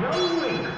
Young Link.